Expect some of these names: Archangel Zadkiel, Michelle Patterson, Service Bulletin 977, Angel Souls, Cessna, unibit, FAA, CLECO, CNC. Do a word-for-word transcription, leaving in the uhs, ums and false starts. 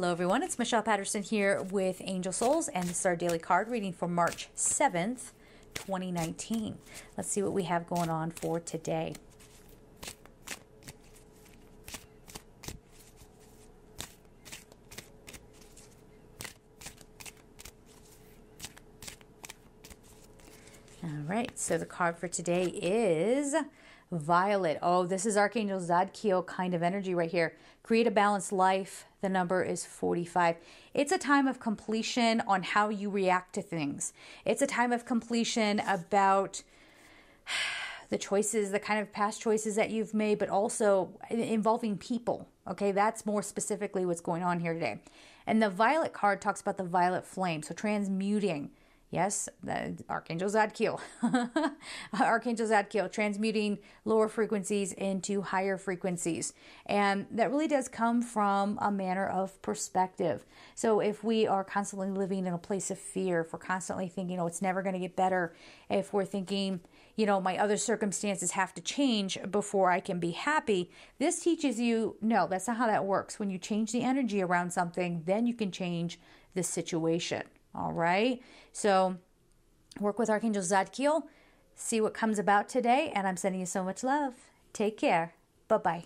Hello everyone, it's Michelle Patterson here with Angel Souls, and this is our daily card reading for March seventh, twenty nineteen. Let's see what we have going on for today. All right, so the card for today is Violet. Oh, this is Archangel Zadkiel kind of energy right here. Create a balanced life. The number is forty-five. It's a time of completion on how you react to things. It's a time of completion about the choices, the kind of past choices that you've made, but also involving people. Okay, that's more specifically what's going on here today. And the Violet card talks about the violet flame, so transmuting. Yes, the Archangel Zadkiel. Archangel Zadkiel, transmuting lower frequencies into higher frequencies. And that really does come from a manner of perspective. So if we are constantly living in a place of fear, if we're constantly thinking, oh, it's never going to get better, if we're thinking, you know, my other circumstances have to change before I can be happy, this teaches you, no, that's not how that works. When you change the energy around something, then you can change the situation. All right, so work with Archangel Zadkiel, see what comes about today, and I'm sending you so much love. Take care. Bye-bye.